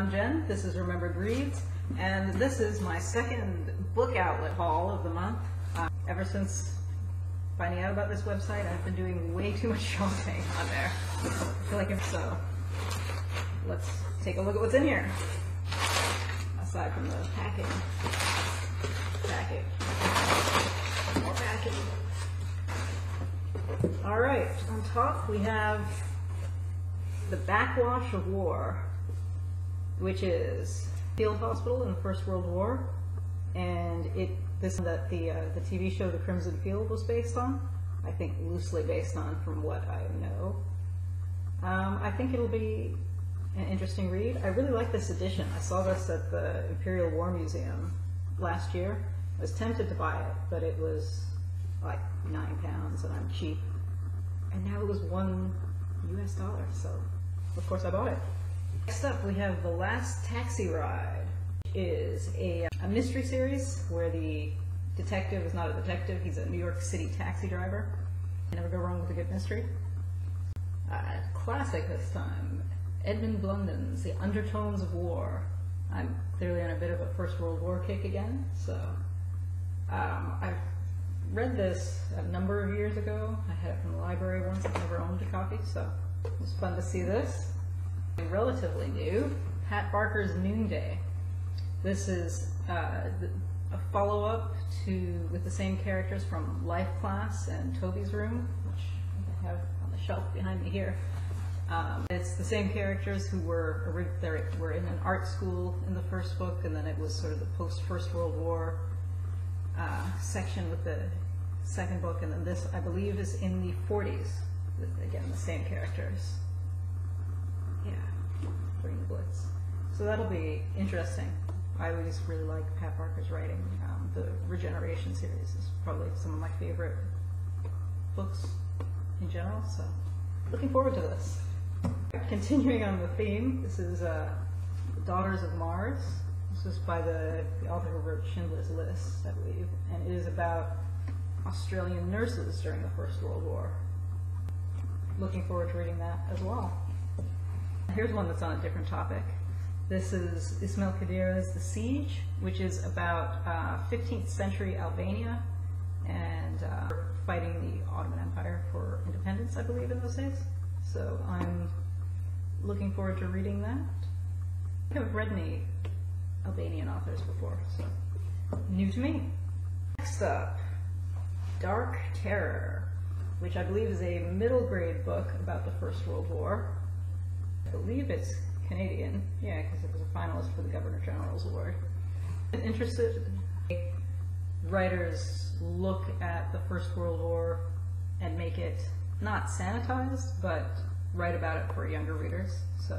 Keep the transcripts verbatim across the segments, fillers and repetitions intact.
I'm Jen, this is Remembered Reads, and this is my second book outlet haul of the month. Uh, ever since finding out about this website, I've been doing way too much shopping on there. I feel like it's so. Let's take a look at what's in here, aside from the packing. Packing. More packing. Alright, on top we have The Backwash of War, which is field hospital in the First World War, and it this that the uh, the T V show The Crimson Field was based on, I think loosely based on from what I know. Um, I think it'll be an interesting read. I really like this edition. I saw this at the Imperial War Museum last year. I was tempted to buy it, but it was like nine pounds, and I'm cheap. And now it was one U S dollar, so of course I bought it. Next up we have The Last Taxi Ride, which is a, a mystery series where the detective is not a detective, he's a New York City taxi driver. You never go wrong with a good mystery. Uh, classic this time, Edmund Blunden's The Undertones of War. I'm clearly on a bit of a First World War kick again, so um, I've read this a number of years ago. I had it from the library once, I never owned a copy, so it was fun to see this. Relatively new, Pat Barker's Noonday. This is uh, a follow-up to with the same characters from Life Class and Toby's Room, which I have on the shelf behind me here. Um, it's the same characters who were were in an art school in the first book, and then it was sort of the post-First World War uh, section with the second book, and then this, I believe, is in the forties with, again, the same characters. Yeah, during the Blitz. So that'll be interesting. I always really like Pat Barker's writing. Um, the Regeneration series is probably some of my favorite books in general, so looking forward to this. Continuing on the theme, this is uh, The Daughters of Mars. This is by the, the author who wrote Schindler's List, I believe, and it is about Australian nurses during the First World War. Looking forward to reading that as well. Here's one that's on a different topic. This is Ismail Kadare's The Siege, which is about uh, fifteenth century Albania and uh, fighting the Ottoman Empire for independence, I believe, in those days. So I'm looking forward to reading that. I haven't read any Albanian authors before, so new to me. Next up, Dark Terror, which I believe is a middle grade book about the First World War. I believe it's Canadian, yeah, because it was a finalist for the Governor General's award. I'm interested in writers look at the First World War and make it not sanitized, but write about it for younger readers. So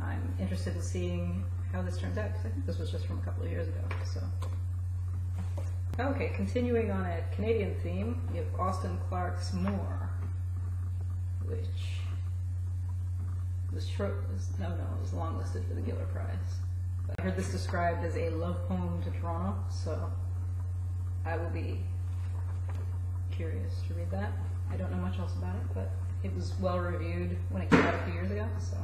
I'm interested in seeing how this turns out, because I think this was just from a couple of years ago. So okay, continuing on a Canadian theme, you have Austin Clarke's Moore, which was short, was, no, no, it was long listed for the Giller Prize. But I heard this described as a love poem to Toronto, so I will be curious to read that. I don't know much else about it, but it was well reviewed when it came out a few years ago, so.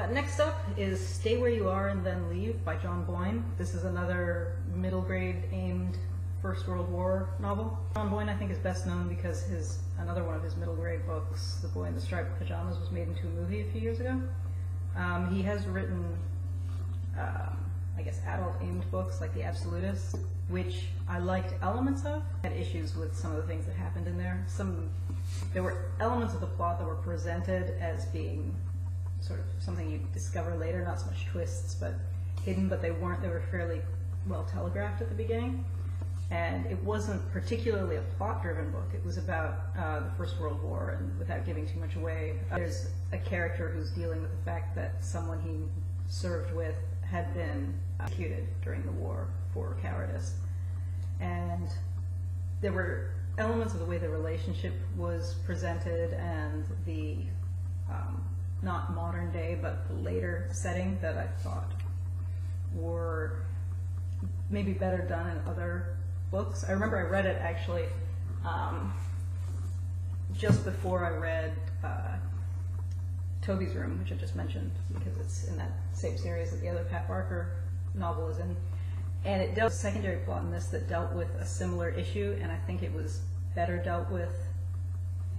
Uh, next up is Stay Where You Are and Then Leave by John Boyne. This is another middle grade aimed First World War novel. John Boyne, I think, is best known because his another one of his middle grade books, The Boy in the Striped Pajamas, was made into a movie a few years ago. Um, he has written, uh, I guess, adult-aimed books like The Absolutist, which I liked elements of. I had issues with some of the things that happened in there. Some there were elements of the plot that were presented as being sort of something you discover later, not so much twists, but hidden. But they weren't. They were fairly well telegraphed at the beginning. And it wasn't particularly a plot-driven book. It was about uh, the First World War, and without giving too much away, uh, there's a character who's dealing with the fact that someone he served with had been executed during the war for cowardice. And there were elements of the way the relationship was presented and the um, not modern day, but the later setting that I thought were maybe better done in other books. I remember I read it actually um, just before I read uh, Toby's Room, which I just mentioned, because it's in that same series that the other Pat Barker novel is in. And it dealt with a secondary plot in this that dealt with a similar issue, and I think it was better dealt with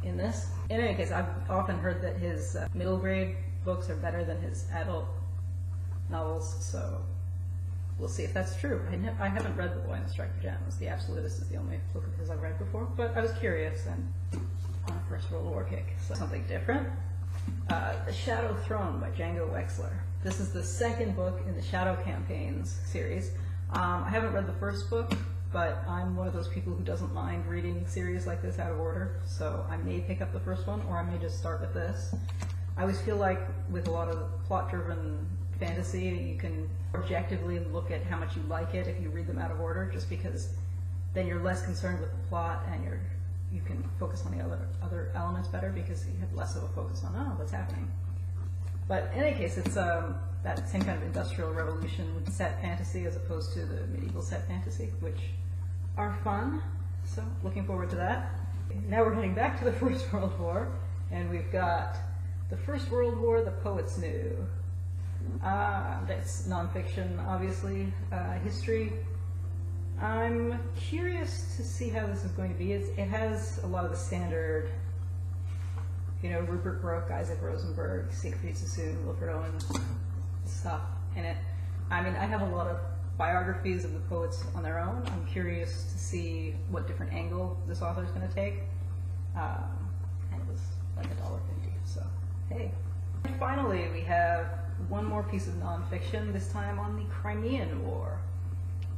in this. In any case, I've often heard that his uh, middle grade books are better than his adult novels, so we'll see if that's true. I, ne I haven't read The Boy in the Striped Pajamas. The Absolutist is the only book of his I've read before, but I was curious and on a First World War kick, so something different. Uh, The Shadow Throne by Django Wexler. This is the second book in the Shadow Campaigns series. Um, I haven't read the first book, but I'm one of those people who doesn't mind reading series like this out of order, so I may pick up the first one, or I may just start with this. I always feel like with a lot of plot-driven fantasy, you can objectively look at how much you like it if you read them out of order, just because then you're less concerned with the plot and you're, you can focus on the other, other elements better because you have less of a focus on, oh, what's happening. But in any case, it's um, that same kind of industrial revolution set fantasy as opposed to the medieval set fantasy, which are fun. So looking forward to that. Now we're heading back to the First World War, and we've got The First World War, The Poets Knew. Uh, that's nonfiction, obviously. Uh, history. I'm curious to see how this is going to be. It's, it has a lot of the standard, you know, Rupert Brooke, Isaac Rosenberg, Siegfried Sassoon, Wilfred Owen stuff in it. I mean, I have a lot of biographies of the poets on their own. I'm curious to see what different angle this author is going to take. Um, and it was like a dollar fifty, so hey. And finally, we have one more piece of nonfiction, this time on the Crimean War,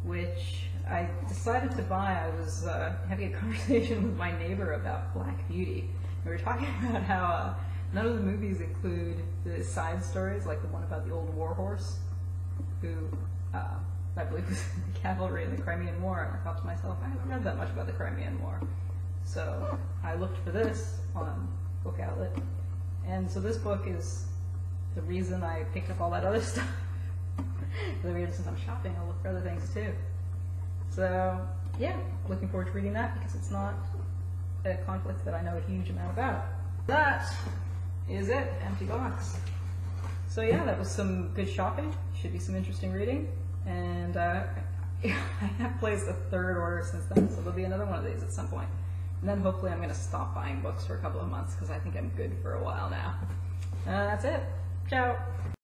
which I decided to buy. I was uh, having a conversation with my neighbor about Black Beauty. We were talking about how uh, none of the movies include the side stories, like the one about the old war horse, who uh, I believe was in the cavalry in the Crimean War, and I thought to myself, I haven't read that much about the Crimean War. So I looked for this on Book Outlet, and so this book is the reason I picked up all that other stuff. The reason, since I'm shopping, I'll look for other things too. So yeah, looking forward to reading that because it's not a conflict that I know a huge amount about. That is it, empty box. So yeah, that was some good shopping, should be some interesting reading, and uh, I have placed a third order since then, so there'll be another one of these at some point. And then hopefully I'm going to stop buying books for a couple of months because I think I'm good for a while now. Uh, that's it. Ciao!